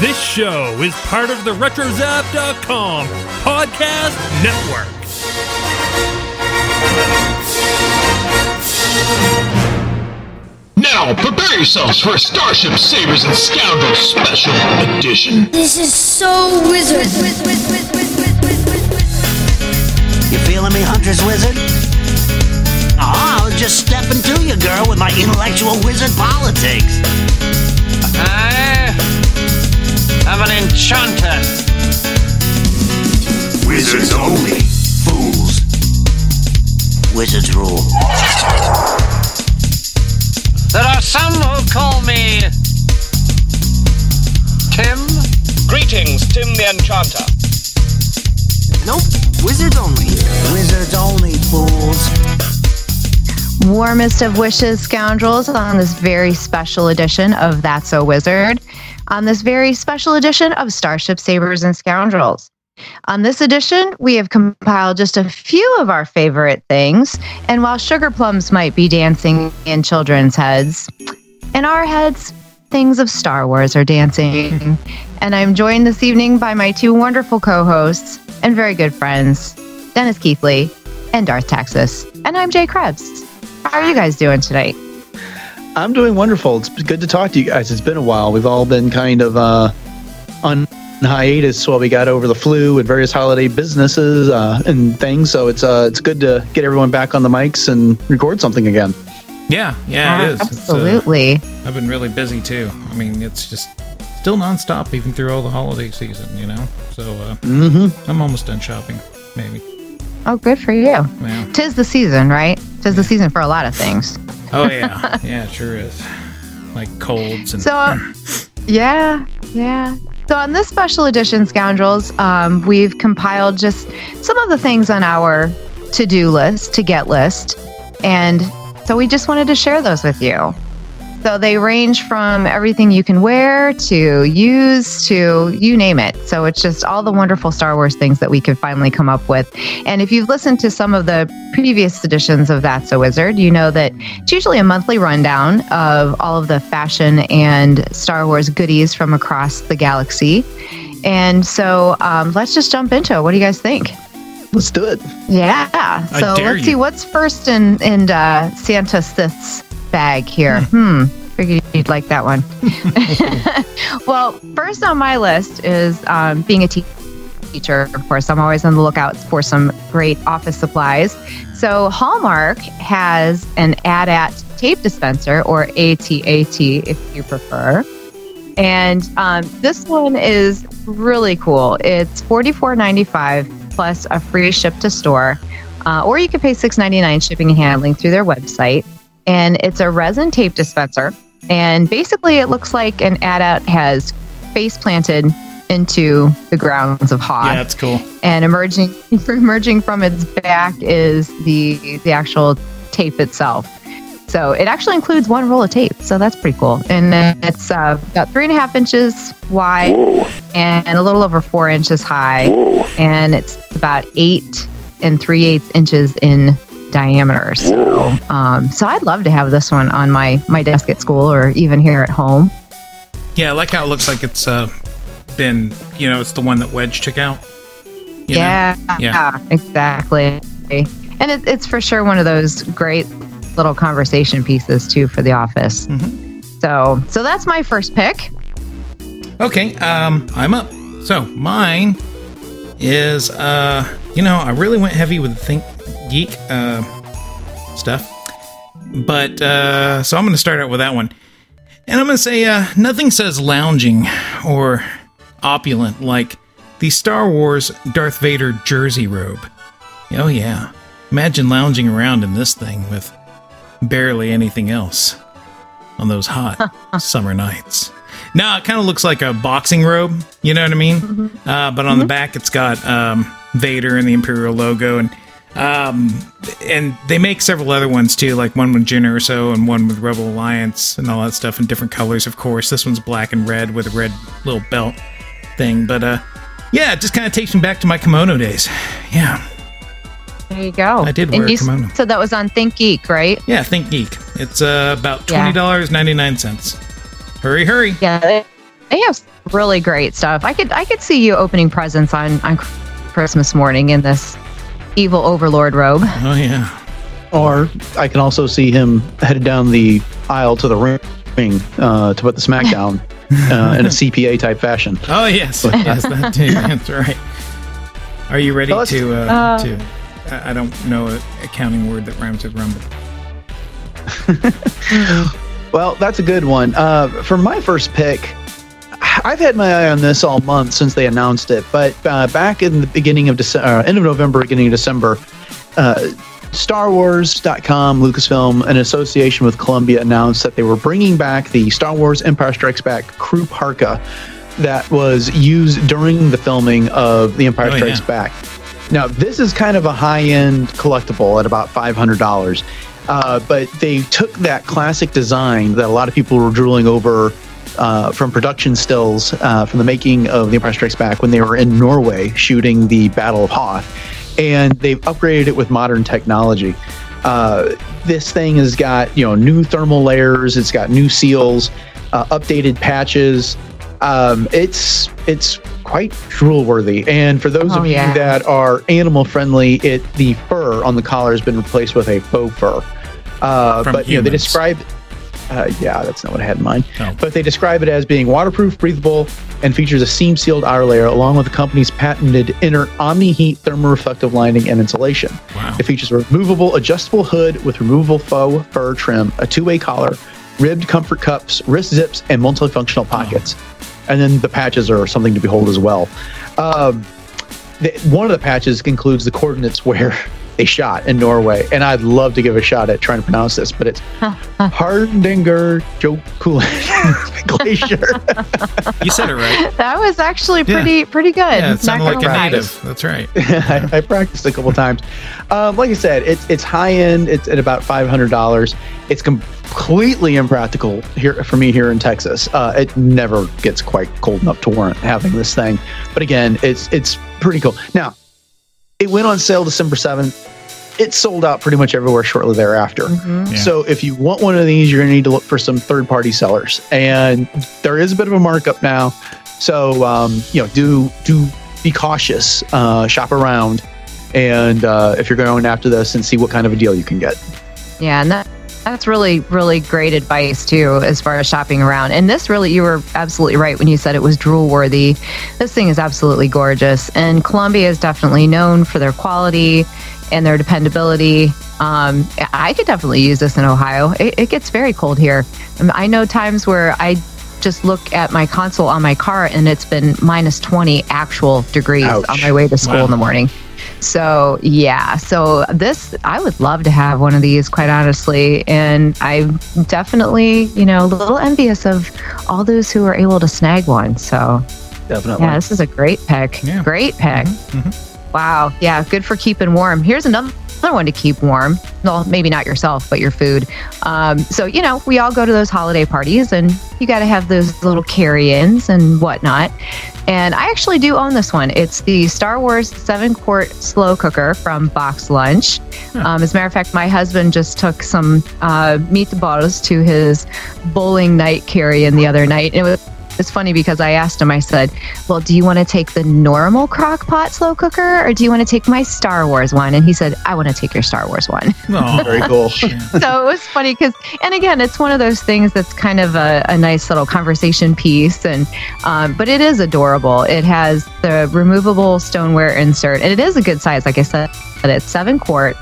This show is part of the RetroZap.com podcast network. Now prepare yourselves for a Starships, Sabers, and Scoundrels special edition. This is so wizard. You feeling me, Huntress Wizard? Ah, I was just stepping to you, girl, with my intellectual wizard politics. I'm an enchanter. Wizards only, fools. Wizards rule. There are some who call me Tim. Greetings, Tim the Enchanter. Nope, wizards only. Wizards only, fools. Warmest of wishes, scoundrels, on this very special edition of That's SO Wizard. On this very special edition of Starship, Sabers, and Scoundrels. On this edition, we have compiled just a few of our favorite things, and while sugar plums might be dancing in children's heads, in our heads, things of Star Wars are dancing. And I'm joined this evening by my two wonderful co-hosts and very good friends, Dennis Keithley and Darth Taxus. And I'm Jay Krebs. How are you guys doing tonight? I'm doing wonderful. It's good to talk to you guys. It's been a while. We've all been kind of on hiatus while we got over the flu and various holiday businesses and things. So it's good to get everyone back on the mics and record something again. Yeah, it is. Absolutely. I've been really busy too. I mean, it's just still nonstop even through all the holiday season, you know. So I'm almost done shopping, maybe. Oh, good for you. Yeah. Tis the season, right? Tis the season for a lot of things. Oh, yeah. Yeah, it sure is. Like colds and... So, yeah. So on this special edition, Scoundrels, we've compiled just some of the things on our to-do list, to-get list. And so we just wanted to share those with you. So they range from everything you can wear to use to you name it. So it's just all the wonderful Star Wars things that we could finally come up with. And if you've listened to some of the previous editions of That's a Wizard, you know that it's usually a monthly rundown of all of the fashion and Star Wars goodies from across the galaxy. And so let's just jump into it. What do you guys think? Let's do it. Yeah. So let's see what's first in Santa Sith's bag here. Figured you'd like that one. Well, first on my list is being a teacher. Of course, I'm always on the lookout for some great office supplies. So Hallmark has an AT-AT tape dispenser, or AT-AT if you prefer. And this one is really cool. It's $44.95 plus a free ship to store. Or you could pay $6.99 shipping and handling through their website. And it's a resin tape dispenser. And basically, it looks like an AT-AT has face planted into the grounds of Hoth. Yeah, that's cool. And emerging from its back is the actual tape itself. So it actually includes one roll of tape. So that's pretty cool. And it's about 3.5 inches wide. Whoa. And a little over 4 inches high. Whoa. And it's about 8 3/8 inches in diameter. So so I'd love to have this one on my desk at school or even here at home. Yeah, I like how it looks like it's been, you know, it's the one that Wedge took out. Yeah, exactly. And it's for sure one of those great little conversation pieces too for the office. Mm-hmm. So that's my first pick. Okay, I'm up. So mine is I really went heavy with Think Geek stuff, but so I'm going to start out with that one, and I'm going to say nothing says lounging or opulent like the Star Wars Darth Vader jersey robe. Oh yeah, imagine lounging around in this thing with barely anything else on those hot summer nights. Now it kind of looks like a boxing robe, you know what I mean? Mm-hmm. But on the back it's got Vader and the Imperial logo, and they make several other ones too, like one with Jyn Erso and one with Rebel Alliance and all that stuff in different colors, of course. This one's black and red with a red little belt thing, but yeah, it just kind of takes me back to my kimono days. Yeah. There you go. I did wear a kimono. So that was on Think Geek, right? Yeah, Think Geek. It's about $20.99. Hurry. Yeah, They have really great stuff. I could see you opening presents on Christmas morning in this evil overlord robe. Oh yeah. Or I can also see him headed down the aisle to the ring to put the smackdown in a CPA type fashion. Oh yes, yes, that too. That's right. Are you ready to? I don't know an accounting word that rhymes with rumble. Well, that's a good one. For my first pick, I've had my eye on this all month since they announced it. But back in the beginning of end of November, beginning of December, StarWars.com, Lucasfilm, in association with Columbia, announced that they were bringing back the Star Wars Empire Strikes Back crew parka that was used during the filming of The Empire Strikes Back. Now, this is kind of a high-end collectible at about $500. But they took that classic design that a lot of people were drooling over from production stills from the making of The Empire Strikes Back when they were in Norway shooting the Battle of Hoth, and they've upgraded it with modern technology. This thing has got, you know, new thermal layers, it's got new seals, updated patches. It's quite drool-worthy, and for those of you that are animal-friendly, the fur on the collar has been replaced with a faux fur. But humans. You know, they describe, yeah, that's not what I had in mind. No. But they describe it as being waterproof, breathable, and features a seam-sealed outer layer along with the company's patented inner Omni-Heat thermoreflective lining and insulation. Wow. It features a removable, adjustable hood with removable faux fur trim, a two-way collar, ribbed comfort cups, wrist zips, and multifunctional pockets. Oh. And then the patches are something to behold as well. One of the patches includes the coordinates where they shot in Norway, and I'd love to give a shot at trying to pronounce this, but it's Hardanger Jokulen Glacier. You said it right. That was actually pretty good. Yeah, it sounded like a native. That's right. Yeah. I practiced a couple times. Like I said, it's high end. It's at about $500. It's completely impractical here for me here in Texas. It never gets quite cold enough to warrant having this thing. But again, it's pretty cool. Now, it went on sale December 7th. It sold out pretty much everywhere shortly thereafter. Mm-hmm. Yeah. So if you want one of these, you're going to need to look for some third-party sellers. And there is a bit of a markup now. So, you know, do be cautious. Shop around. And if you're going after this, and see what kind of a deal you can get. Yeah, and that's really, really great advice, too, as far as shopping around. And this really, you were absolutely right when you said it was drool-worthy. This thing is absolutely gorgeous. And Columbia is definitely known for their quality and their dependability. I could definitely use this in Ohio. It gets very cold here. I know times where I just look at my console on my car and it's been -20 actual degrees. Ouch. On my way to school. Wow. In the morning. So, yeah, so this, I would love to have one of these, quite honestly. And I'm definitely, you know, a little envious of all those who are able to snag one. So, definitely. Yeah, this is a great pick. Yeah. Great pick. Mm-hmm. Mm-hmm. Wow. Yeah, good for keeping warm. Here's another one to keep warm. Well, maybe not yourself, but your food. So, you know, we all go to those holiday parties and you got to have those little carry-ins and whatnot. And I actually do own this one. It's the Star Wars 7-quart slow cooker from Box Lunch. Huh. As a matter of fact, my husband just took some meatballs to his bowling night carry-in the other night. And it's funny because I asked him, I said, well, do you want to take the normal crock pot slow cooker or do you want to take my Star Wars one? And he said, I want to take your Star Wars one. Oh, very cool. So it was funny because, and again, it's one of those things that's kind of a nice little conversation piece. And but it is adorable. It has the removable stoneware insert and it is a good size. Like I said, it's 7-quart.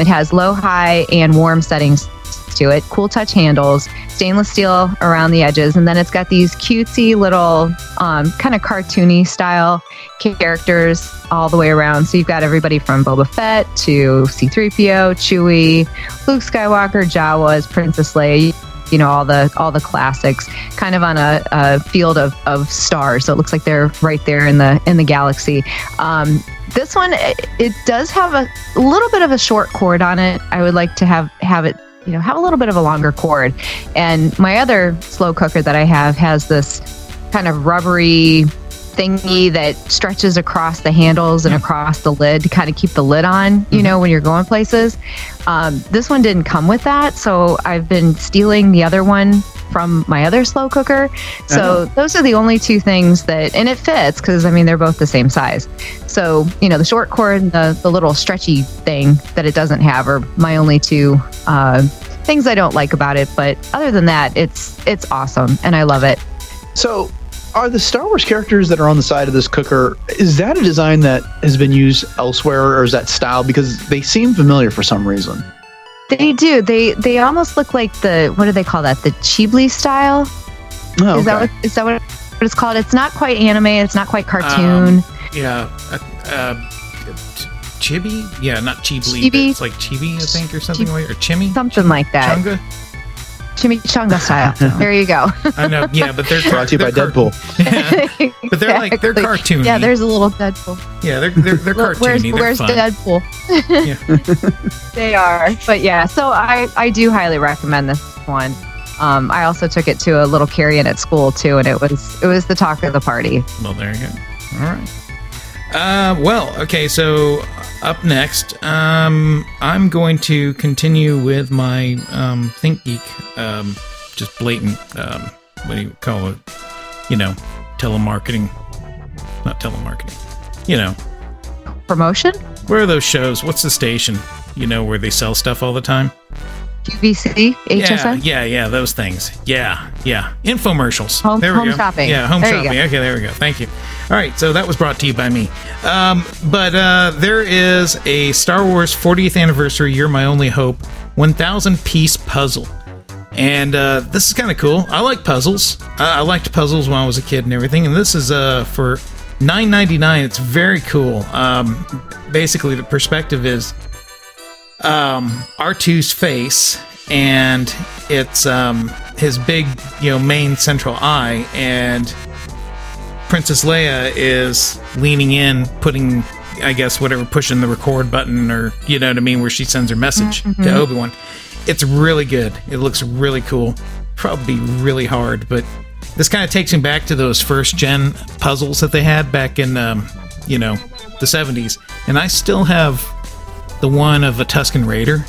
It has low, high and warm settings to it, cool touch handles, stainless steel around the edges, and then it's got these cutesy little kind of cartoony style characters all the way around. So you've got everybody from Boba Fett to C-3PO, Chewie, Luke Skywalker, Jawas, Princess Leia, you know, all the classics, kind of on a field of stars. So it looks like they're right there in the galaxy. This one, it does have a little bit of a short cord on it. I would like to have it, you know, have a little bit of a longer cord. And my other slow cooker that I have has this kind of rubbery thingy that stretches across the handles and across the lid to kind of keep the lid on, you know, when you're going places. This one didn't come with that, so I've been stealing the other one from my other slow cooker. So those are the only two things that, and it fits because I mean, they're both the same size. So, you know, the short cord and the little stretchy thing that it doesn't have are my only two things I don't like about it. But other than that, it's awesome and I love it. So are the Star Wars characters that are on the side of this cooker, is that a design that has been used elsewhere, or is that style? Because they seem familiar for some reason. They do. They almost look like the, what do they call that? The Chibli style? Oh, okay. Is that what it's called? It's not quite anime. It's not quite cartoon. Chibi? Yeah, not Chibli. Chibi. It's like Chibi, I think, or something like that. Or Chimmy? Something like that. Chunga? Chimichanga style. There you go. I know. Yeah, but they're brought to you by Deadpool. Yeah. But they're like they're cartoony. Yeah, there's a little Deadpool. Yeah, they're cartoony. Where's Deadpool? Yeah. They are. But yeah, so I do highly recommend this one. I also took it to a little carry-in at school too, and it was the talk of the party. Well, there you go. All right. Well, okay. So up next, I'm going to continue with my Think Geek, just blatant, what do you call it? You know, telemarketing. Not telemarketing. You know, promotion. Where are those shows? What's the station? You know, where they sell stuff all the time. QVC, HSN? Yeah, those things. Yeah. Infomercials. Home shopping. Yeah, home shopping. Okay, there we go. Thank you. All right, so that was brought to you by me. But there is a Star Wars 40th Anniversary, You're My Only Hope, 1,000-piece puzzle. And this is kind of cool. I like puzzles. I liked puzzles when I was a kid and everything. And this is for $9.99. It's very cool. Basically, the perspective is R2's face, and it's his big, you know, main central eye, and Princess Leia is leaning in, putting, I guess, whatever, pushing the record button, or you know what I mean, where she sends her message to Obi-Wan. It's really good. It looks really cool. Probably really hard, but this kind of takes me back to those first gen puzzles that they had back in you know, the 70s, and I still have the one of a Tusken Raider,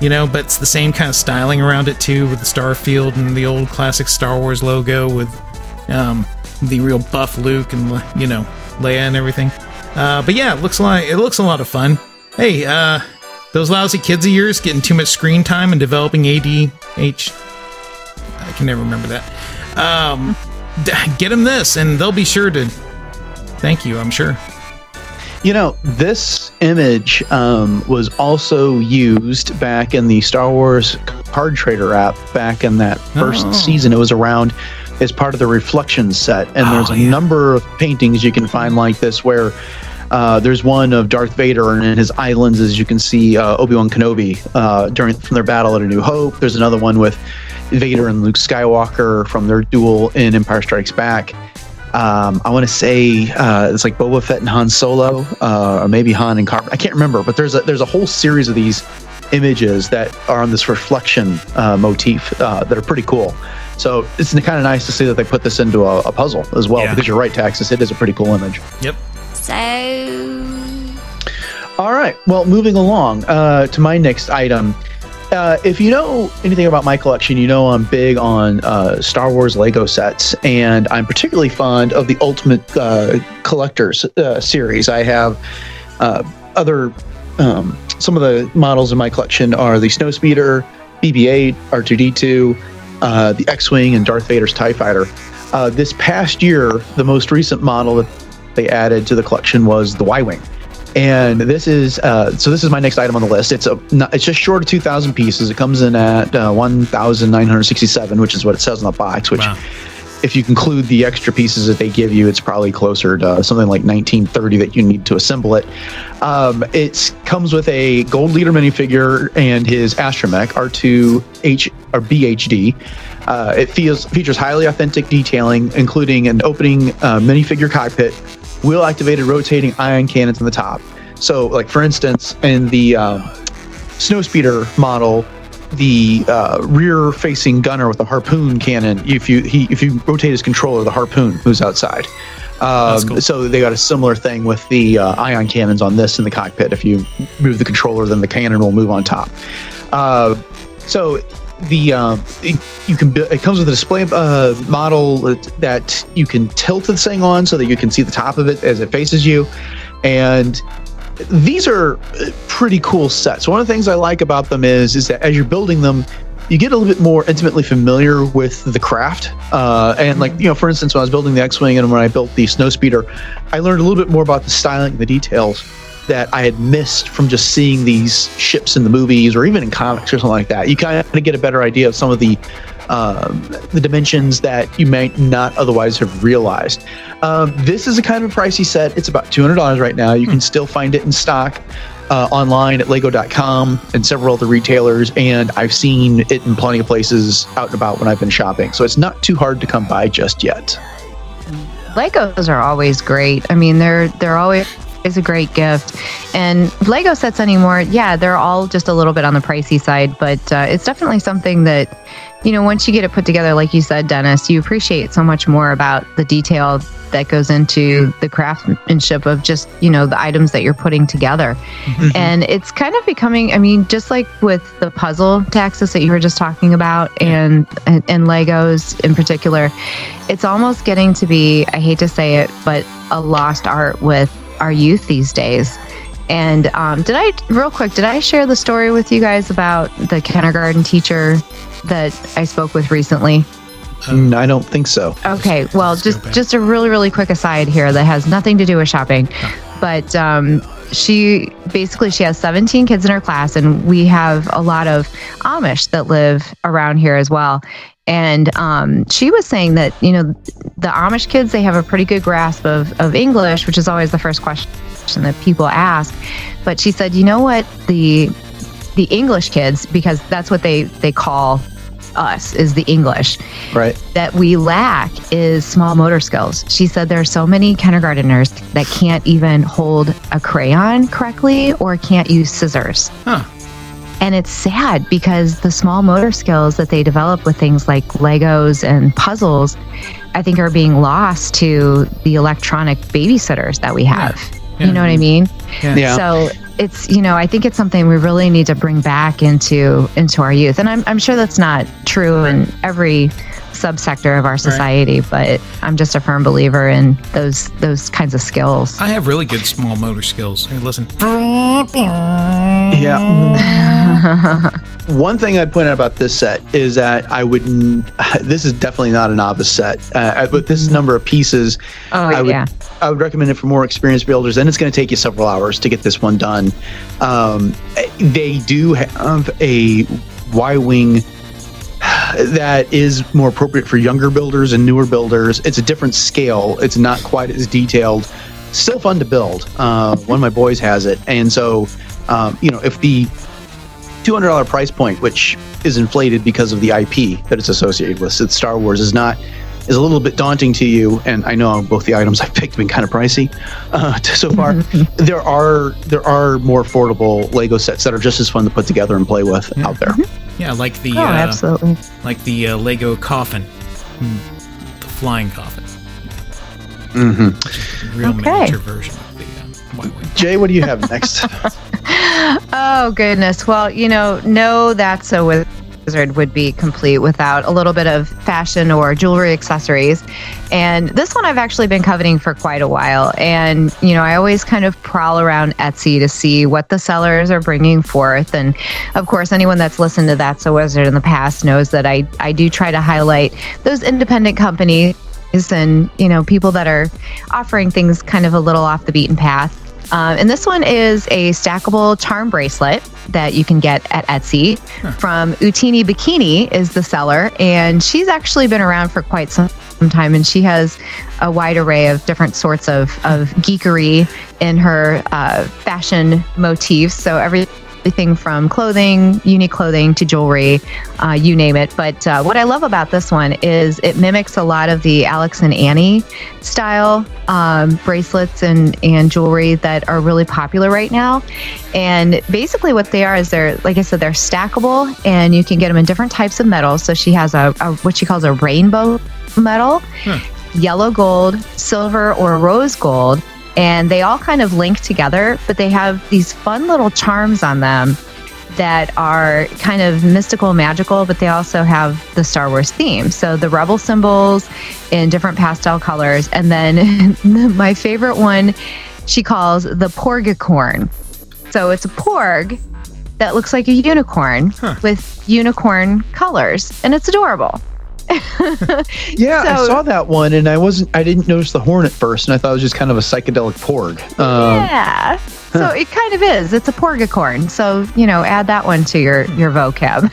you know, but it's the same kind of styling around it too, with the starfield and the old classic Star Wars logo with the real buff Luke and, you know, Leia and everything. But yeah, it looks a lot of fun. Hey, those lousy kids of yours getting too much screen time and developing ADH. I can never remember that. Get them this, and they'll be sure to thank you, I'm sure. You know, this image was also used back in the Star Wars Card Trader app back in that first season. It was around as part of the Reflection set. And there's a number of paintings you can find like this, where there's one of Darth Vader and in his islands, as you can see, Obi-Wan Kenobi from their battle at A New Hope. There's another one with Vader and Luke Skywalker from their duel in Empire Strikes Back. I want to say it's like Boba Fett and Han Solo, or maybe Han and Carver. I can't remember, but there's a whole series of these images that are on this reflection motif that are pretty cool. So it's kind of nice to see that they put this into a puzzle as well, because you're right, Taxus, it is a pretty cool image. Yep. So. All right. Well, moving along to my next item. If you know anything about my collection, you know I'm big on Star Wars Lego sets, and I'm particularly fond of the Ultimate Collectors series. I have some of the models in my collection are the Snowspeeder, BB-8, R2-D2, the X-Wing, and Darth Vader's TIE Fighter. This past year, the most recent model that they added to the collection was the Y-Wing. And this is this is my next item on the list. It's just short of 2,000 pieces. It comes in at 1,967, which is what it says on the box. Which, if you include the extra pieces that they give you, it's probably closer to something like 1,930 that you need to assemble it. It comes with a gold leader minifigure and his astromech R2H or BHD. It features highly authentic detailing, including an opening minifigure cockpit, wheel-activated rotating ion cannons on the top. So, like for instance, in the Snowspeeder model, the rear-facing gunner with the harpoon cannon, if you rotate his controller, the harpoon moves outside. Cool. So they got a similar thing with the ion cannons on this in the cockpit. If you move the controller, then the cannon will move on top. So It comes with a display model that you can tilt this thing on so that you can see the top of it as it faces you. And these are pretty cool sets. One of the things I like about them is that as you're building them, you get a little bit more intimately familiar with the craft. And like, you know, for instance, when I was building the X-Wing and when I built the Snowspeeder, I learned a little bit more about the styling and the details that I had missed from just seeing these ships in the movies or even in comics or something like that. You kind of get a better idea of some of the dimensions that you might not otherwise have realized. This is a kind of a pricey set. It's about $200 right now. You can still find it in stock online at Lego.com and several other retailers, and I've seen it in plenty of places out and about when I've been shopping. So it's not too hard to come by just yet. Legos are always great. I mean, they're always... is a great gift. And Lego sets anymore, yeah, they're all just a little bit on the pricey side, but it's definitely something that, you know, once you get it put together, like you said, Dennis, you appreciate so much more about the detail that goes into the craftsmanship of just, you know, the items that you're putting together. Mm-hmm. And it's kind of becoming, I mean, just like with the puzzle taxes that you were just talking about, and Legos in particular, it's almost getting to be, I hate to say it, but a lost art with our youth these days. And did I share the story with you guys about the kindergarten teacher that I spoke with recently? I don't think so. Okay, well, just a really quick aside here that has nothing to do with shopping. No. But she has 17 kids in her class, and we have a lot of Amish that live around here as well. And she was saying that, you know, the Amish kids, they have a pretty good grasp of English, which is always the first question that people ask. But she said, you know what, the English kids, because that's what they call us, is the English, right, that we lack is small motor skills. She said there are so many kindergarteners that can't even hold a crayon correctly or can't use scissors. Huh. And it's sad because the small motor skills that they develop with things like Legos and puzzles, I think, are being lost to the electronic babysitters that we have. Yeah. You know what I mean? Yeah. So it's, you know, I think it's something we really need to bring back into our youth. And I'm sure that's not true in every subsector of our society, but I'm just a firm believer in those kinds of skills. I have really good small motor skills. Hey, listen. Yeah. One thing I'd point out about this set is that I wouldn't, this is definitely not a novice set, but this is a number of pieces. I would recommend it for more experienced builders, and it's going to take you several hours to get this one done. They do have a Y-Wing that is more appropriate for younger builders and newer builders. It's a different scale. It's not quite as detailed. Still fun to build. One of my boys has it. And so, you know, if the $200 price point, which is inflated because of the IP that it's associated with, so Star Wars, is a little bit daunting to you. And I know both the items I've picked have been kind of pricey so far. There are more affordable Lego sets that are just as fun to put together and play with out there. Yeah, like the Lego coffin, the flying coffin. Mm-hmm. Real miniature version of the Y-Wing. Jay, what do you have next? Oh goodness! Well, you know, no, That's SO Wizard would be complete without a little bit of fashion or jewelry accessories. And this one I've actually been coveting for quite a while. And, you know, I always kind of prowl around Etsy to see what the sellers are bringing forth. And, of course, anyone that's listened to That's SO Wizard in the past knows that I do try to highlight those independent companies and, you know, people that are offering things kind of a little off the beaten path. And this one is a stackable charm bracelet that you can get at Etsy from Utini Bikini is the seller. And she's actually been around for quite some time, and she has a wide array of different sorts of geekery in her fashion motifs. So everything from clothing, unique clothing, to jewelry, you name it. But what I love about this one is it mimics a lot of the Alex and Annie style bracelets and jewelry that are really popular right now. And basically what they are is like I said, they're stackable, and you can get them in different types of metals. So she has a what she calls a rainbow metal, yellow gold, silver, or rose gold. And they all kind of link together, but they have these fun little charms on them that are kind of mystical, magical, but they also have the Star Wars theme. So the Rebel symbols in different pastel colors. And then my favorite one, she calls the porgicorn. So it's a porg that looks like a unicorn with unicorn colors. And it's adorable. I saw that one, and I didn't notice the horn at first, and I thought it was just kind of a psychedelic porg. So it kind of is. It's a porgicorn. So, you know, add that one to your vocab.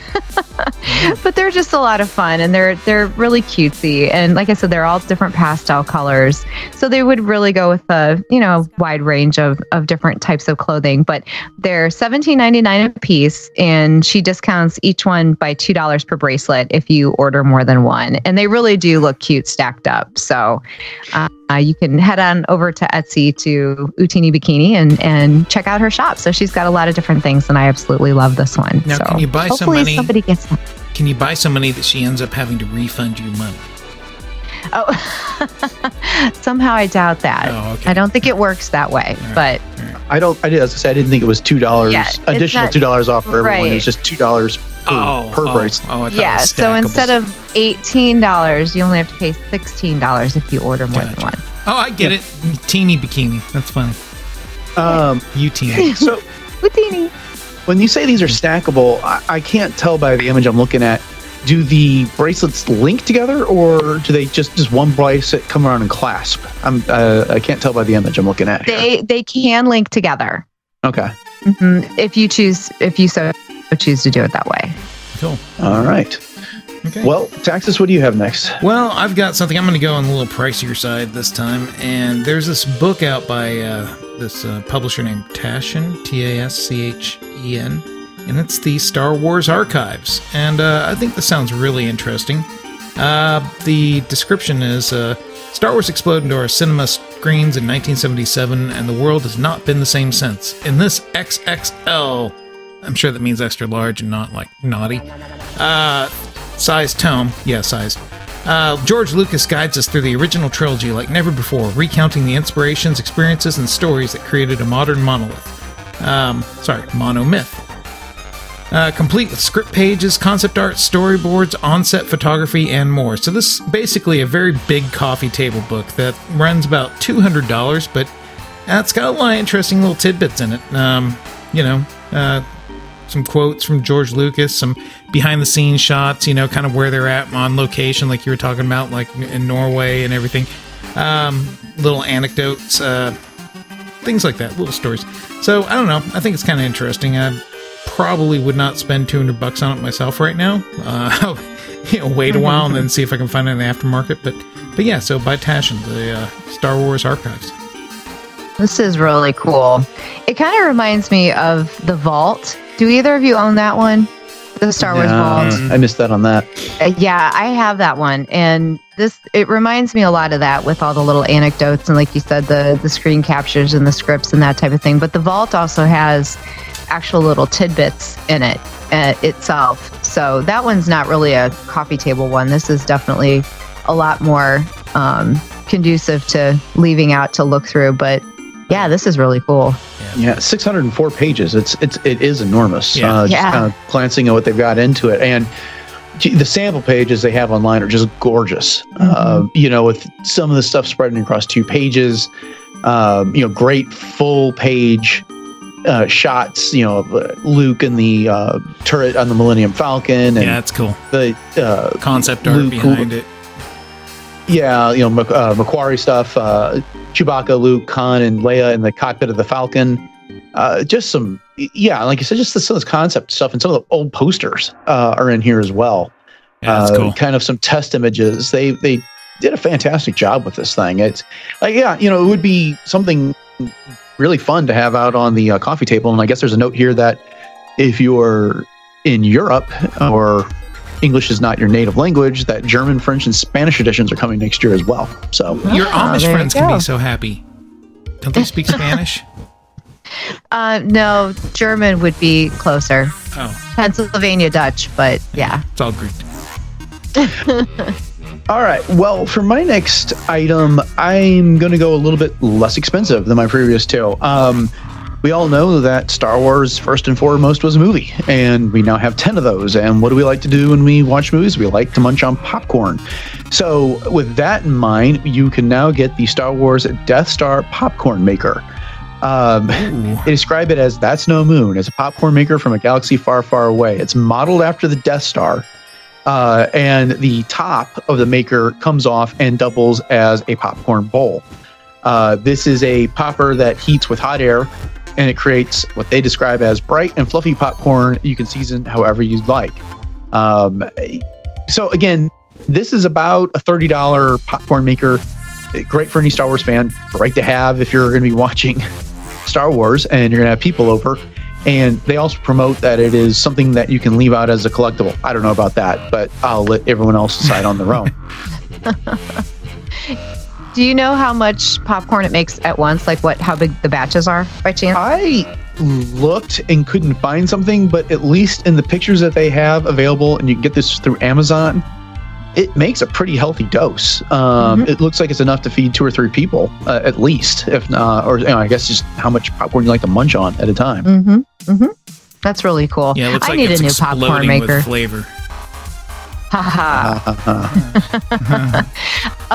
But they're just a lot of fun, and they're really cutesy. And like I said, they're all different pastel colors. So they would really go with a, you know, wide range of different types of clothing. But they're $17.99 a piece, and she discounts each one by $2 per bracelet if you order more than one. And they really do look cute stacked up. So you can head on over to Etsy to Utini Bikini and check out her shop. So she's got a lot of different things, and I absolutely love this one. Now, so can you buy so many? Somebody gets them. Can you buy so many that she ends up having to refund you money? Oh, somehow I doubt that. Oh, okay. I don't think it works that way. Right. But I didn't think it was $2 additional, not $2 off for everyone. Right. It was just $2 per bracelet. Yeah. So instead of $18, you only have to pay $16 if you order more than one. Oh, I get it. Teeny bikini. That's funny. Utini. So Utini. When you say these are stackable, I can't tell by the image I'm looking at. Do the bracelets link together, or do they just one bracelet come around and clasp? I can't tell by the image I'm looking at. They can link together. Okay. Mm-hmm. If you so choose to do it that way. Cool. All right. Okay. Well, Taxus, what do you have next? Well, I've got something. I'm going to go on the little pricier side this time, and there's this book out by this publisher named Taschen, Taschen, and it's the Star Wars Archives, and I think this sounds really interesting. The description is, Star Wars exploded into our cinema screens in 1977, and the world has not been the same since. In this XXL, I'm sure that means extra large and not like naughty, size tome, George Lucas guides us through the original trilogy like never before, recounting the inspirations, experiences, and stories that created a modern monolith. Monomyth. Complete with script pages, concept art, storyboards, on-set photography, and more. So this is basically a very big coffee table book that runs about $200, but it's got a lot of interesting little tidbits in it. Some quotes from George Lucas, some behind-the-scenes shots, you know, kind of where they're at on location, like you were talking about, like in Norway and everything. Little anecdotes, things like that, little stories. So, I don't know. I think it's kind of interesting. I probably would not spend $200 on it myself right now. Wait a while and then see if I can find it in the aftermarket. But yeah, so by Taschen, the Star Wars Archives. This is really cool. It kind of reminds me of The Vault. Do either of you own that one? The Star Wars Vault? I missed that on that. Yeah, I have that one. And it reminds me a lot of that with all the little anecdotes and, like you said, the screen captures and the scripts and that type of thing. But The Vault also has actual little tidbits in it itself. So that one's not really a coffee table one. This is definitely a lot more conducive to leaving out to look through. But yeah, this is really cool. Yeah, 604 pages. It is enormous. Yeah. Just kind of glancing at what they've got into it, and the sample pages they have online are just gorgeous. Mm-hmm. With some of the stuff spreading across two pages. Great full page shots. Luke in the turret on the Millennium Falcon. And that's cool. The concept art behind it. Yeah, Macquarie stuff, Chewbacca, Luke, Han, and Leia in the cockpit of the Falcon. Just some, like you said, just some of this concept stuff, and some of the old posters are in here as well. Yeah, that's cool. Kind of some test images. They did a fantastic job with this thing. It's like, it would be something really fun to have out on the coffee table. And I guess there's a note here that if you're in Europe or English is not your native language, that German, French, and Spanish editions are coming next year as well. So your Amish friends can be so happy. Don't they speak Spanish? No, German would be closer. Oh, Pennsylvania Dutch, but yeah. It's all Greek. All right. Well, for my next item, I'm going to go a little bit less expensive than my previous two. we all know that Star Wars, first and foremost, was a movie, and we now have 10 of those. And what do we like to do when we watch movies? We like to munch on popcorn. So with that in mind, you can now get the Star Wars Death Star popcorn maker. They describe it as That's No Moon. It's a popcorn maker from a galaxy far, far away. It's modeled after the Death Star. And the top of the maker comes off and doubles as a popcorn bowl. This is a popper that heats with hot air, and it creates what they describe as bright and fluffy popcorn you can season however you'd like. So again, this is about a $30 popcorn maker. Great for any Star Wars fan. Great to have if you're going to be watching Star Wars and you're going to have people over. And they also promote that it is something that you can leave out as a collectible. I don't know about that, but I'll let everyone else decide on their own. Do you know how much popcorn it makes at once? Like how big the batches are by chance? I looked and couldn't find something, but at least in the pictures that they have available, and you can get this through Amazon, it makes a pretty healthy dose. It looks like it's enough to feed 2 or 3 people, at least, if not, or I guess just how much popcorn you like to munch on at a time. That's really cool. Yeah, it looks like I need a new popcorn maker. With flavor. I'll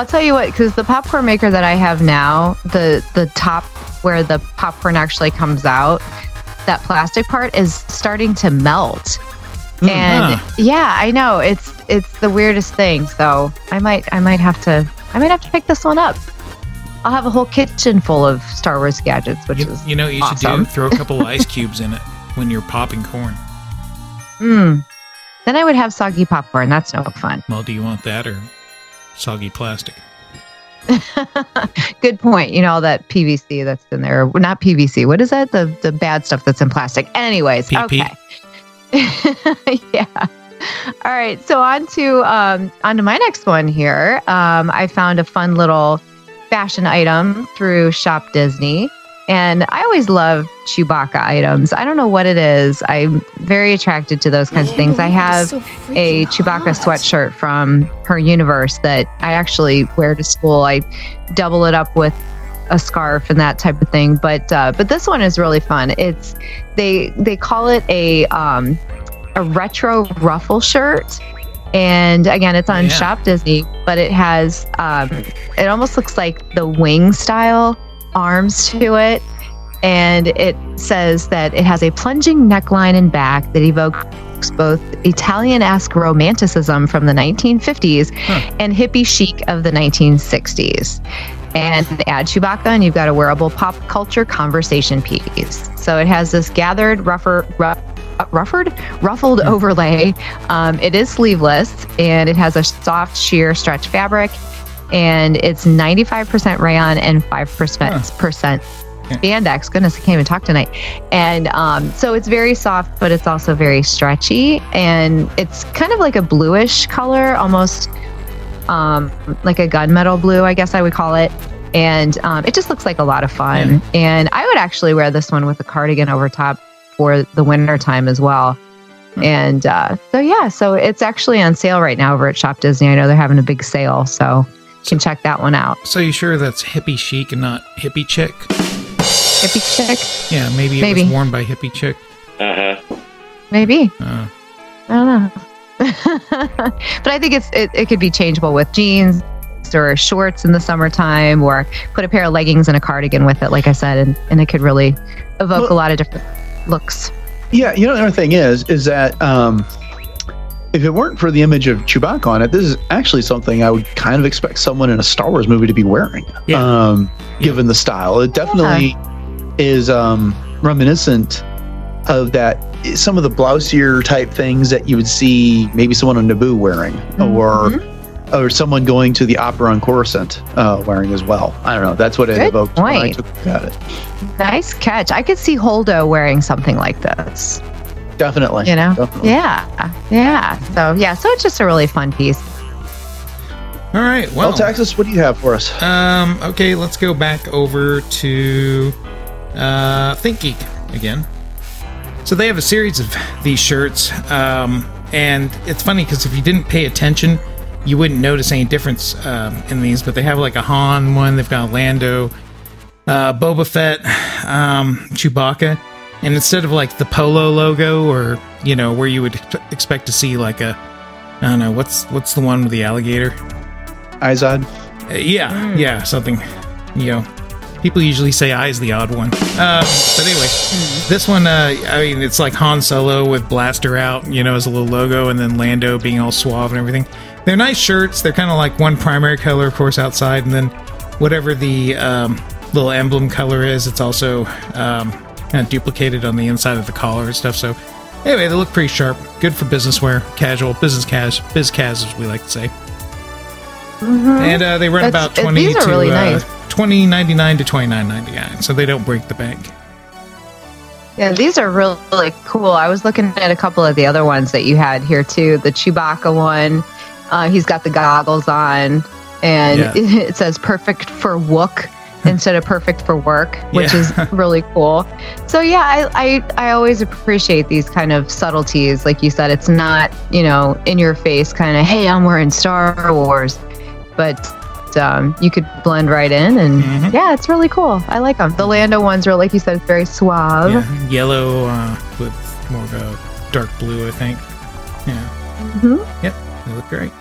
tell you what, because the popcorn maker that I have now, the top where the popcorn actually comes out, that plastic part is starting to melt. And yeah, I know it's the weirdest thing. So I might have to pick this one up. I'll have a whole kitchen full of Star Wars gadgets, which is awesome. You know what you should do? Throw a couple ice cubes in it when you're popping corn. Then I would have soggy popcorn. That's no fun. Well, do you want that or soggy plastic? Good point. You know, all that PVC that's in there. Not PVC. What is that? The bad stuff that's in plastic. Anyways, okay. Yeah. All right. So on to my next one here. I found a fun little fashion item through Shop Disney. And I always love Chewbacca items. I don't know what it is. I'm very attracted to those kinds of things. I have a Chewbacca sweatshirt from her universe that I actually wear to school. I double it up with a scarf and that type of thing. But this one is really fun. It's they call it a retro ruffle shirt. And again, it's on Shop Disney, but it has it almost looks like the wing style arms to it, and it says that it has a plunging neckline and back that evokes both Italian-esque romanticism from the 1950s and hippie chic of the 1960s. And add Chewbacca and you've got a wearable pop culture conversation piece. So it has this gathered ruffled overlay. It is sleeveless, and it has a soft sheer stretch fabric, and it's 95% rayon and 5% spandex. Goodness, I can't even talk tonight. And so it's very soft, but it's also very stretchy, and it's kind of like a bluish color, almost like a gunmetal blue, I guess I would call it. And it just looks like a lot of fun. And I would actually wear this one with a cardigan over top for the winter time as well. And so it's actually on sale right now over at Shop Disney. I know they're having a big sale, so can check that one out. So you sure that's hippie chic and not hippie chick? Hippie chick? Yeah, maybe it was worn by hippie chick. Maybe. I don't know. But I think it could be changeable with jeans or shorts in the summertime, or put a pair of leggings and a cardigan with it, like I said, and it could really evoke a lot of different looks. Yeah, you know, the other thing is that if it weren't for the image of Chewbacca on it, this is actually something I would kind of expect someone in a Star Wars movie to be wearing, given the style. It definitely is reminiscent of that, some of the blousier type things that you would see maybe someone on Naboo wearing, or someone going to the opera on Coruscant wearing as well. I don't know. That's what it evoked when I took a look at it. Nice catch. I could see Holdo wearing something like this. Definitely. You know? Definitely. Yeah. So it's just a really fun piece. All right. Well, Taxus, what do you have for us? Okay, let's go back over to Think Geek again. So they have a series of these shirts, and it's funny because if you didn't pay attention, you wouldn't notice any difference in these, but they have like a Han one, they've got a Lando Boba Fett, Chewbacca, and instead of like the polo logo or, you know, where you would expect to see like a, I don't know, what's the one with the alligator? Izod? Yeah, yeah, something, you know. People usually say I's the odd one. But anyway, this one, I mean, it's like Han Solo with blaster out, you know, as a little logo, and then Lando being all suave and everything. They're nice shirts. They're kind of like one primary color, of course, outside, and then whatever the little emblem color is, it's also kind of duplicated on the inside of the collar and stuff. So anyway, they look pretty sharp. Good for business wear, casual, business cash, biz cas, as we like to say. And they run about 20 to really nice. $20.99 to $29.99, so they don't break the bank. Yeah, these are really cool. I was looking at a couple of the other ones that you had here too. The Chewbacca one, he's got the goggles on, and yeah, it says "perfect for Wook" instead of "perfect for work," which is really cool. So yeah, I always appreciate these kind of subtleties. Like you said, it's not, you know, in your face kind of, hey, I'm wearing Star Wars, but you could blend right in, and yeah, it's really cool. I like them. The Lando ones are, like you said, very suave. Yeah, yellow with more of a dark blue, I think. Yeah. Yep, they look great.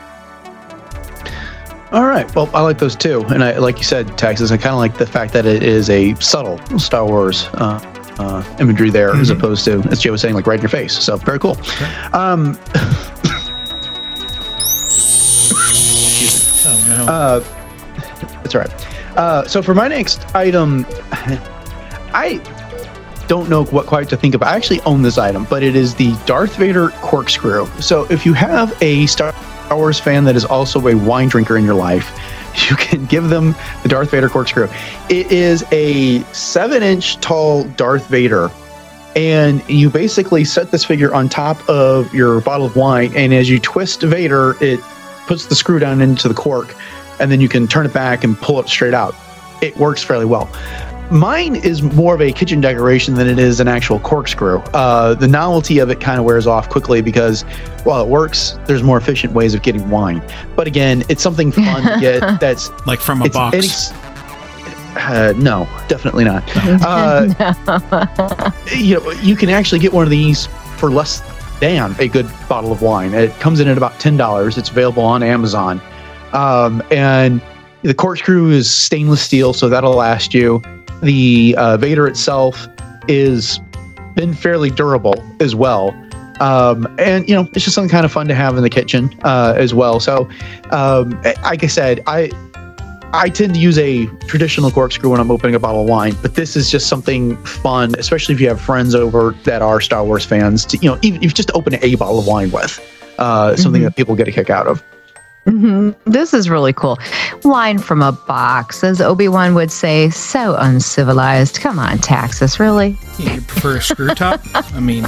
All right. Well, I like those too, and I, like you said, Taxus, I kind of like the fact that it is a subtle Star Wars imagery there, as opposed to, as Joe was saying, like right in your face. So very cool. Okay. Oh no. That's all right. So for my next item, I don't know what quite to think of. I actually own this item, but it is the Darth Vader corkscrew. So if you have a Star Wars fan that is also a wine drinker in your life, you can give them the Darth Vader corkscrew. It is a 7-inch tall Darth Vader, and you basically set this figure on top of your bottle of wine, and as you twist Vader, it puts the screw down into the cork, and then you can turn it back and pull it straight out. It works fairly well. Mine is more of a kitchen decoration than it is an actual corkscrew. The novelty of it kind of wears off quickly because, while it works, there's more efficient ways of getting wine. But again, it's something fun to get. That's like from a box. No, definitely not. You know, you can actually get one of these for less than a good bottle of wine. It comes in at about $10. It's available on Amazon. And the corkscrew is stainless steel, so that'll last you. The Vader itself is been fairly durable as well. And, you know, it's just something kind of fun to have in the kitchen as well. So, like I said, I tend to use a traditional corkscrew when I'm opening a bottle of wine, but this is just something fun, especially if you have friends over that are Star Wars fans, to, you know, even if just open a bottle of wine with, something that people get a kick out of. This is really cool. Wine from a box, as Obi-Wan would say, so uncivilized. Come on, Taxus, really? Yeah, you prefer a screw top? I mean,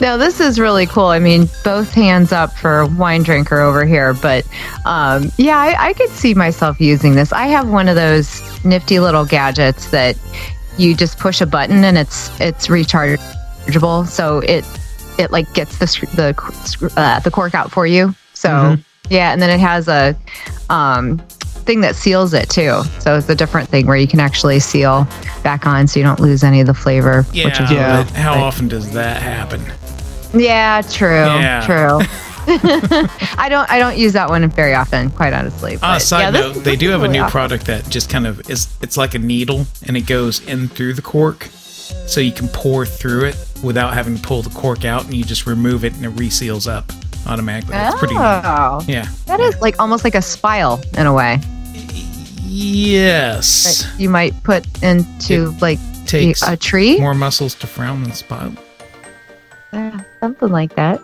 no, this is really cool. I mean, both hands up for wine drinker over here, but yeah, I could see myself using this. I have one of those nifty little gadgets that you just push a button and it's rechargeable, so it like gets the cork out for you. So yeah, and then it has a thing that seals it too. So it's a different thing where you can actually seal back on so you don't lose any of the flavor. Yeah, which is how often does that happen? Yeah, true, true. I don't use that one very often, quite honestly. Side note, they do have a new product that just kind of is, it's like a needle and it goes in through the cork, so you can pour through it without having to pull the cork out, and you just remove it and it reseals up automatically. It's pretty neat. Yeah. That is like almost like a spile in a way. Yes. That you might put into it, like takes a tree. More muscles to frown than spile. Yeah, something like that.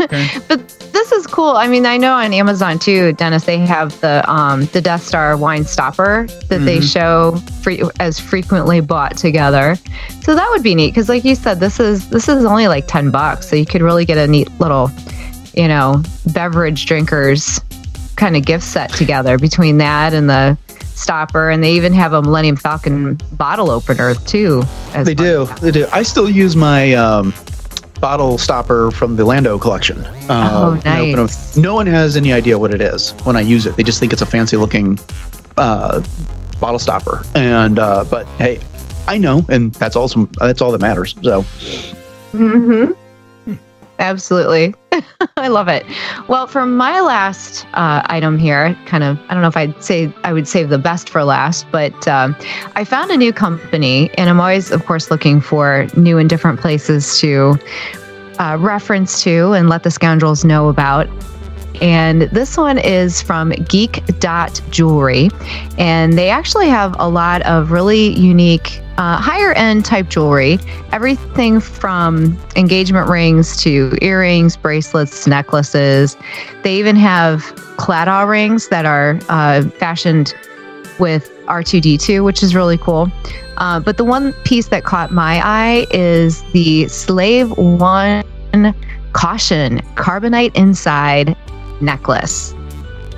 Okay. But this is cool. I mean, I know on Amazon too, Dennis, they have the Death Star wine stopper that they show as frequently bought together. So that would be neat because, like you said, this is only like $10, so you could really get a neat little, you know, beverage drinkers kind of gift set together between that and the stopper, and they even have a Millennium Falcon bottle opener too. They do, they do. I still use my bottle stopper from the Lando collection. Oh, nice. No one has any idea what it is when I use it. They just think it's a fancy looking bottle stopper. And but hey, I know, and that's awesome. That's all that matters. So. Mm-hmm. Absolutely. I love it. Well, for my last item here, kind of, I don't know if I'd say I would save the best for last, but I found a new company, and I'm always, of course, looking for new and different places to reference to and let the scoundrels know about. And this one is from geek.jewelry, and they actually have a lot of really unique higher end type jewelry, everything from engagement rings to earrings, bracelets, necklaces. They even have claddagh rings that are fashioned with R2-D2, which is really cool. But the one piece that caught my eye is the Slave One Caution Carbonite Inside necklace.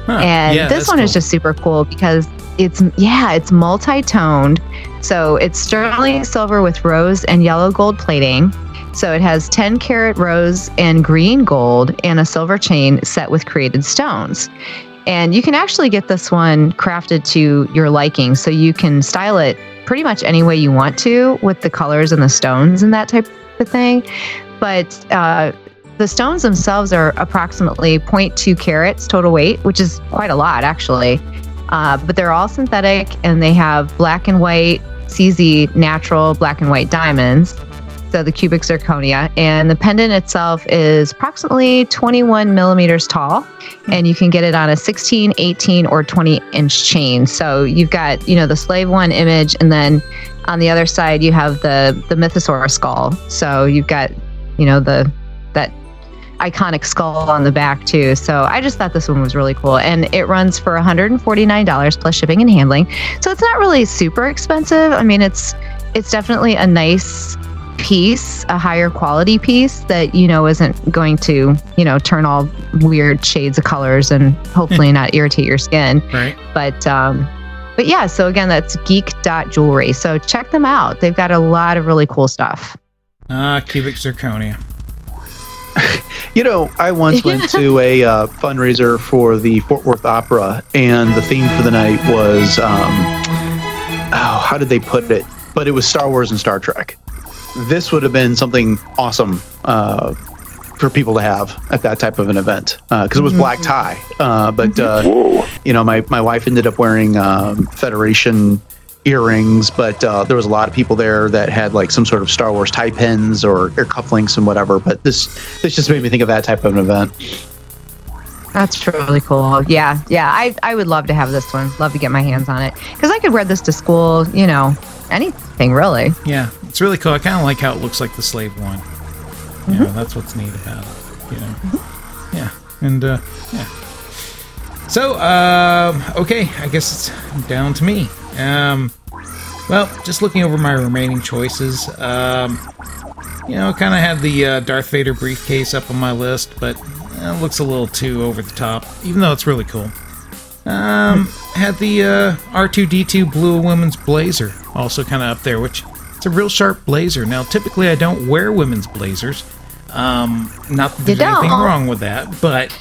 Huh. And yeah, this one cool. is just super cool because it's multi-toned. So it's sterling silver with rose and yellow gold plating. So it has 10 karat rose and green gold and a silver chain set with created stones. And you can actually get this one crafted to your liking. So you can style it pretty much any way you want to with the colors and the stones and that type of thing. But the stones themselves are approximately 0.2 carats total weight, which is quite a lot, actually. But they're all synthetic, and they have black and white CZ natural black and white diamonds, so the cubic zirconia. And the pendant itself is approximately 21 millimeters tall, and you can get it on a 16, 18, or 20-inch chain. So you've got, the Slave One image, and then on the other side you have the Mythosaur skull. So you've got, that iconic skull on the back too. So I just thought this one was really cool, and it runs for $149 plus shipping and handling. So it's not really super expensive. I mean, it's definitely a nice piece, a higher quality piece that, isn't going to, turn all weird shades of colors and hopefully not irritate your skin. Right. But yeah, so again, that's geek.jewelry. So check them out. They've got a lot of really cool stuff. Cubic zirconia. I once went to a fundraiser for the Fort Worth Opera, and the theme for the night was, how did they put it? But it was Star Wars and Star Trek. This would have been something awesome for people to have at that type of an event, because it was black tie. My wife ended up wearing Federation earrings, but there was a lot of people there that had like some sort of Star Wars tie pins or cufflinks and whatever. But this just made me think of that type of an event. That's really cool. Yeah. I would love to have this one. Love to get my hands on it, because I could wear this to school. Anything really. Yeah, it's really cool. I kind of like how it looks like the Slave One. That's what's neat about it. So okay, I guess it's down to me. Just looking over my remaining choices, kind of had the Darth Vader briefcase up on my list, but it looks a little too over the top, even though it's really cool. Had the R2-D2 blue women's blazer, also kind of up there, which it's a real sharp blazer. Now, typically I don't wear women's blazers. Not that there's anything wrong with that, but...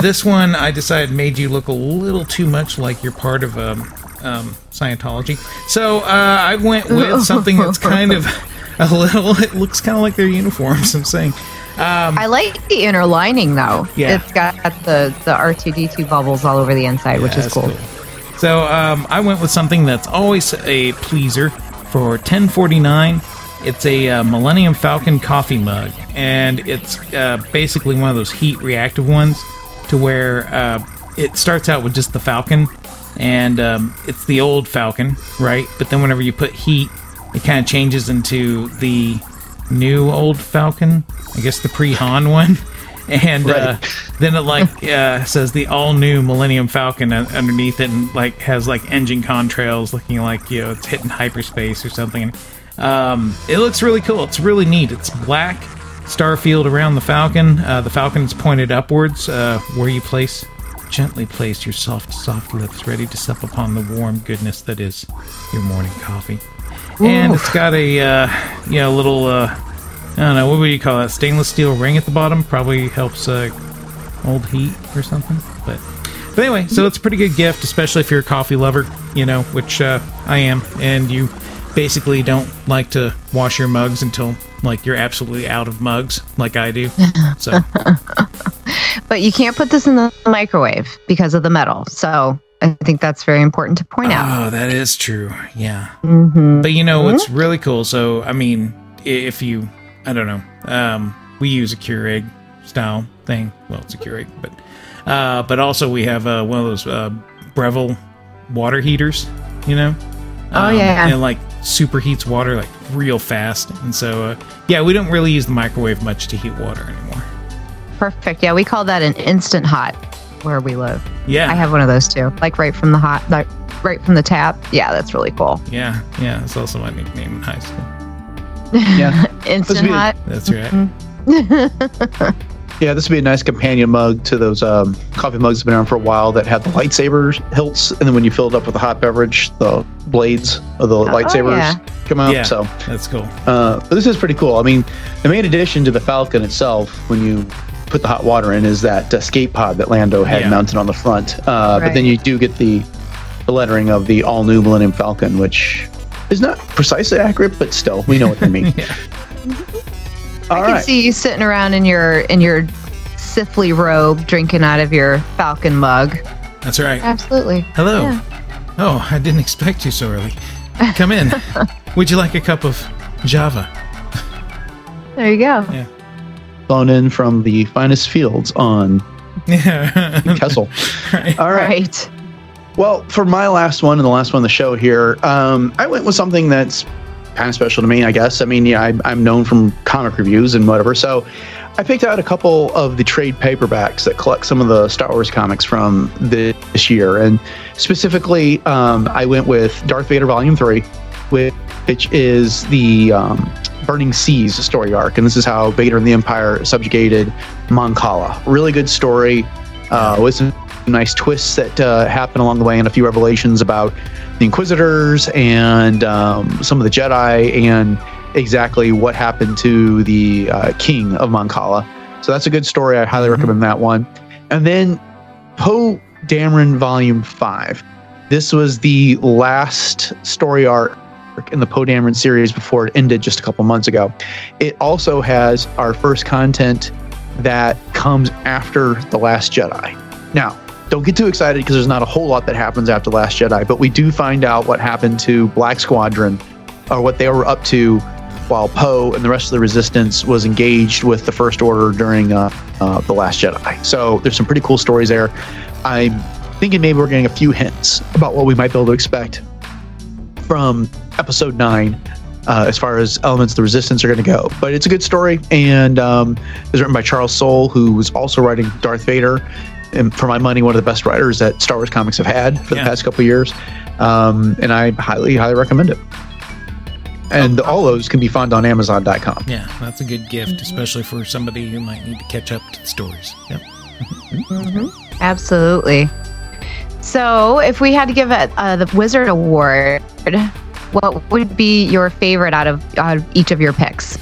this one I decided made you look a little too much like you're part of Scientology. So I went with something that's kind of a little... It looks kind of like their uniforms, I'm saying. I like the inner lining, though. Yeah. It's got the R2-D2 bubbles all over the inside, which is cool. So I went with something that's always a pleaser for $10.49. It's a Millennium Falcon coffee mug, and it's basically one of those heat-reactive ones to where it starts out with just the Falcon, and it's the old Falcon, right? But then whenever you put heat, it kind of changes into the new old Falcon, I guess the pre-Han one, and then it says the all-new Millennium Falcon underneath it, and has engine contrails looking like it's hitting hyperspace or something. It looks really cool. It's really neat. It's black starfield around the Falcon. The Falcon's pointed upwards, where you gently place your soft lips, ready to sup upon the warm goodness that is your morning coffee. Ooh. And it's got a little I don't know, what would you call that, stainless steel ring at the bottom. Probably helps hold heat or something. But But anyway, so it's a pretty good gift, especially if you're a coffee lover, you know, which I am, and you basically don't like to wash your mugs until, like, you're absolutely out of mugs, like I do. So, but you can't put this in the microwave because of the metal, so I think that's very important to point out. Oh, that is true, yeah. Mm-hmm. But you know what's really cool, so, I mean, if you, I don't know, we use a Keurig style thing. Well, it's a Keurig, but also we have one of those Breville water heaters, you know? Oh, yeah. And, like, superheats water, like, real fast. And so, yeah, we don't really use the microwave much to heat water anymore. Perfect. Yeah, we call that an instant hot where we live. Yeah. I have one of those, too. Like, right from the hot, like, right from the tap. Yeah, that's really cool. Yeah, yeah. It's also my nickname in high school. Yeah. Instant hot. That's right. Yeah, this would be a nice companion mug to those coffee mugs that have been around for a while that have the lightsaber hilts, and then when you fill it up with a hot beverage, the blades of the lightsabers come out. Yeah, so that's cool. This is pretty cool. I mean, the main addition to the Falcon itself, when you put the hot water in, is that skate pod that Lando had mounted on the front. But then you do get the lettering of the all-new Millennium Falcon, which is not precisely accurate, but still, we know what they mean. I can see you sitting around in your Sithly robe, drinking out of your Falcon mug. That's right. Absolutely. Hello. Yeah. Oh, I didn't expect you so early. Come in. Would you like a cup of Java? There you go. Yeah. Flown in from the finest fields on Kessel. Right. All right. Right. Well, for my last one and the last one on the show here, I went with something that's kind of special to me, I guess. I mean, yeah, I'm known from comic reviews and whatever, so I picked out a couple of the trade paperbacks that collect some of the Star Wars comics from this year, and specifically, I went with Darth Vader Volume 3, which is the Burning Seas story arc, and this is how Vader and the Empire subjugated Mon Cala. Really good story, with some nice twists that happen along the way, and a few revelations about the Inquisitors and some of the Jedi, and exactly what happened to the King of Mon Cala. So that's a good story. I highly recommend that one. And then Poe Dameron Volume 5. This was the last story arc in the Poe Dameron series before it ended just a couple months ago. It also has our first content that comes after The Last Jedi. Now, don't get too excited because there's not a whole lot that happens after Last Jedi, but we do find out what happened to Black Squadron, or what they were up to while Poe and the rest of the Resistance was engaged with the First Order during The Last Jedi. So there's some pretty cool stories there. I'm thinking maybe we're getting a few hints about what we might be able to expect from Episode 9 as far as elements of the Resistance are going to go. But it's a good story, and it was written by Charles Soule, who was also writing Darth Vader. And for my money, one of the best writers that Star Wars comics have had for the past couple of years. And I highly, highly recommend it. And all those can be found on Amazon.com. Yeah, that's a good gift, especially for somebody who might need to catch up to the stories. Yep. Absolutely. So if we had to give the Wizard Award, what would be your favorite out of each of your picks?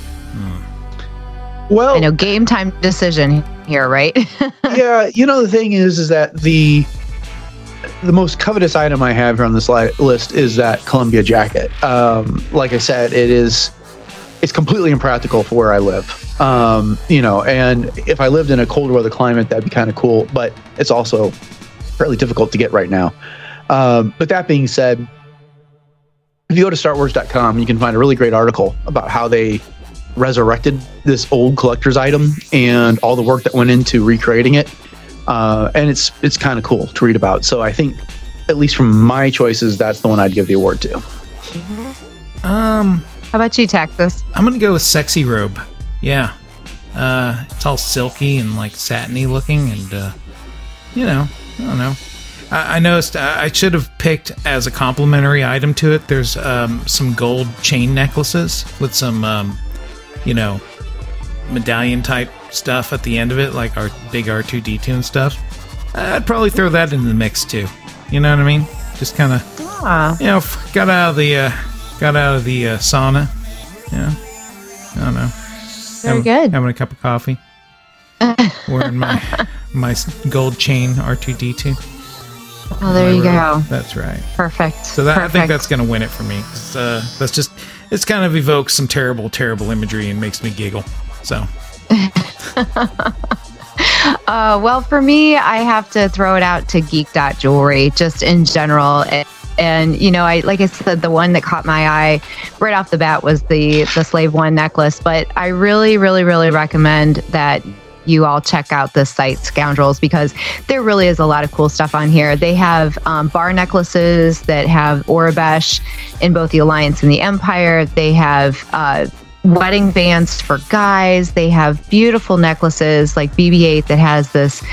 Well, I know, game time decision here, right? Yeah, you know, the thing is that the most covetous item I have here on this list is that Columbia jacket. Like I said, it's completely impractical for where I live. You know, and if I lived in a cold weather climate, that'd be kind of cool, but it's also fairly difficult to get right now. But that being said, if you go to StarWars.com, you can find a really great article about how they resurrected this old collector's item and all the work that went into recreating it, and it's kind of cool to read about. So I think, at least from my choices, that's the one I'd give the award to. How about you, Taxus? I'm gonna go with sexy robe. Yeah, it's all silky and like satiny looking, and you know, I don't know. I noticed I should have picked as a complimentary item to it. There's some gold chain necklaces with some. You know, medallion type stuff at the end of it, like our big R2-D2 and stuff. I'd probably throw that in the mix too. You know what I mean? Just kind of, you know, got out of the sauna. Yeah, I don't know. Very good. Having a cup of coffee. Wearing my gold chain R2-D2. Oh, there you go. That's right. Perfect. So that, I think that's going to win it for me. That's just, it's kind of evokes some terrible, terrible imagery and makes me giggle. So. Well, for me, I have to throw it out to geek.jewelry just in general. And, you know, like I said, the one that caught my eye right off the bat was the Slave One necklace. But I really, really, really recommend that you all check out the site Scoundrels, because there really is a lot of cool stuff on here. They have bar necklaces that have Orabesh in both the Alliance and the Empire. They have wedding bands for guys. They have beautiful necklaces like BB-8 that has this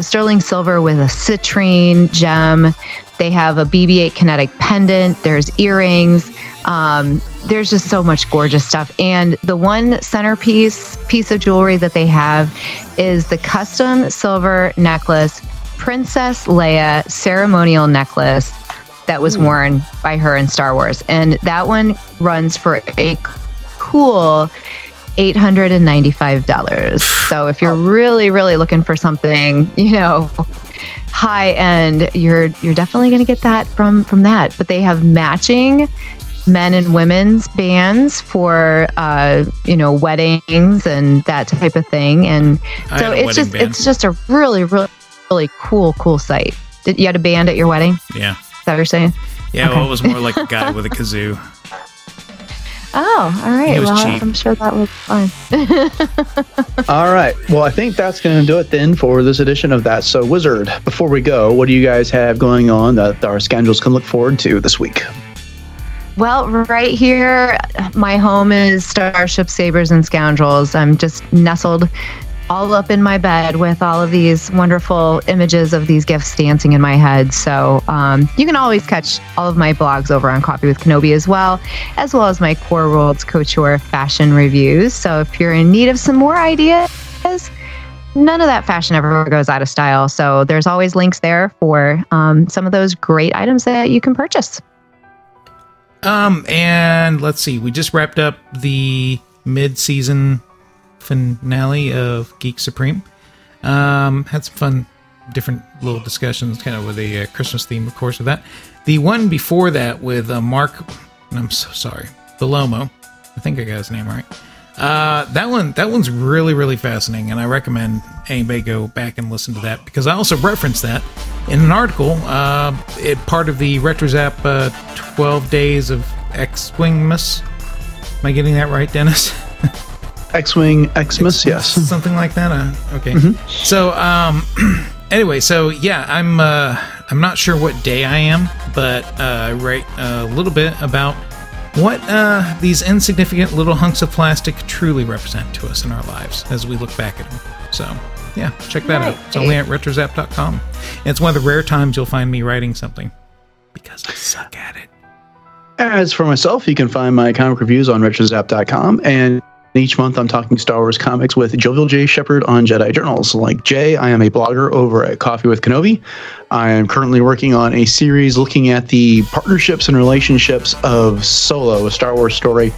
sterling silver with a citrine gem. They have a BB-8 kinetic pendant. There's earrings. There's just so much gorgeous stuff. And the one centerpiece piece of jewelry that they have is the custom silver necklace, Princess Leia ceremonial necklace that was worn by her in Star Wars. And that one runs for a cool $895. So if you're really, really looking for something, you know, high end, you're definitely going to get that from that. But they have matching men and women's bands for you know, weddings and that type of thing. And so it's just band. It's just a really, really, really cool site. You had a band at your wedding? Yeah. Is that what you're saying? Yeah, okay. Well, it was more like a guy with a kazoo. Oh, all right. Well, cheap. I'm sure that was fun. All right. Well, I think that's going to do it then for this edition of That's So Wizard. Before we go, what do you guys have going on that our Scoundrels can look forward to this week? Well, right here, my home is Starships, Sabers, and Scoundrels. I'm just nestled all up in my bed with all of these wonderful images of these gifts dancing in my head. So you can always catch all of my blogs over on Coffee with Kenobi as well as my Core Worlds Couture fashion reviews. So if you're in need of some more ideas, none of that fashion ever goes out of style. So there's always links there for some of those great items that you can purchase. And let's see, we just wrapped up the mid-season finale of Geek Supreme. Had some fun, different little discussions, kind of with a Christmas theme, of course, with that. The one before that with Mark, I'm so sorry, Belomo. I think I got his name right. That one's really, really fascinating, and I recommend anybody go back and listen to that, because I also referenced that in an article, part of the RetroZap 12 Days of X-Wingmas. Am I getting that right, Dennis? X-Wing Xmas, yes. Something like that? Okay. Mm-hmm. So, anyway, so yeah, I'm not sure what day I am, but I write a little bit about what these insignificant little hunks of plastic truly represent to us in our lives as we look back at them. So, yeah, check that out. It's only at retrozap.com. And it's one of the rare times you'll find me writing something, because I suck at it. As for myself, you can find my comic reviews on retrozap.com, and each month I'm talking Star Wars comics with Jovial J. Shepard on Jedi Journals. Like Jay, I am a blogger over at Coffee with Kenobi. I am currently working on a series looking at the partnerships and relationships of Solo, a Star Wars story,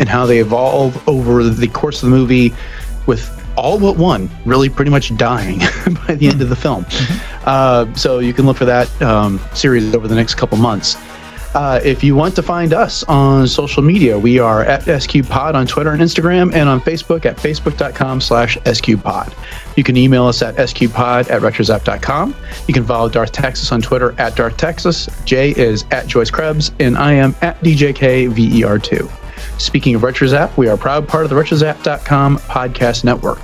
and how they evolve over the course of the movie, with all but one really pretty much dying by the end of the film. So you can look for that series over the next couple months. If you want to find us on social media, we are at SQPod on Twitter and Instagram, and on Facebook at facebook.com/SQPod. You can email us at SQPod@retrozap.com. You can follow Darth Taxus on Twitter at Darth Taxus. Jay is at Joyce Krebs, and I am at DJKVER2. Speaking of RetroZap, we are a proud part of the RetroZap.com podcast network.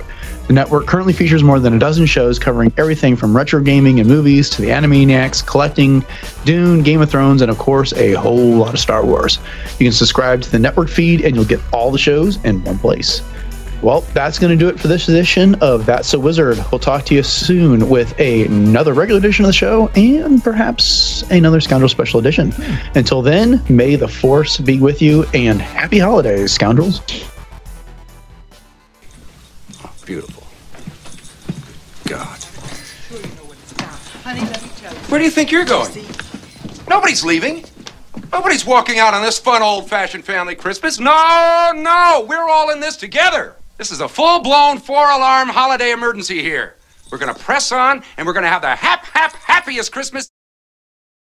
The network currently features more than a dozen shows covering everything from retro gaming and movies to the Animaniacs, collecting, Dune, Game of Thrones, and of course, a whole lot of Star Wars. You can subscribe to the network feed and you'll get all the shows in one place. Well, that's going to do it for this edition of That's a Wizard. We'll talk to you soon with another regular edition of the show and perhaps another Scoundrel Special Edition. Until then, may the Force be with you, and happy holidays, Scoundrels. Beautiful. God. Where do you think you're going? Nobody's leaving. Nobody's walking out on this fun, old-fashioned family Christmas. No, no, we're all in this together. This is a full-blown, four-alarm holiday emergency here. We're going to press on, and we're going to have the happiest Christmas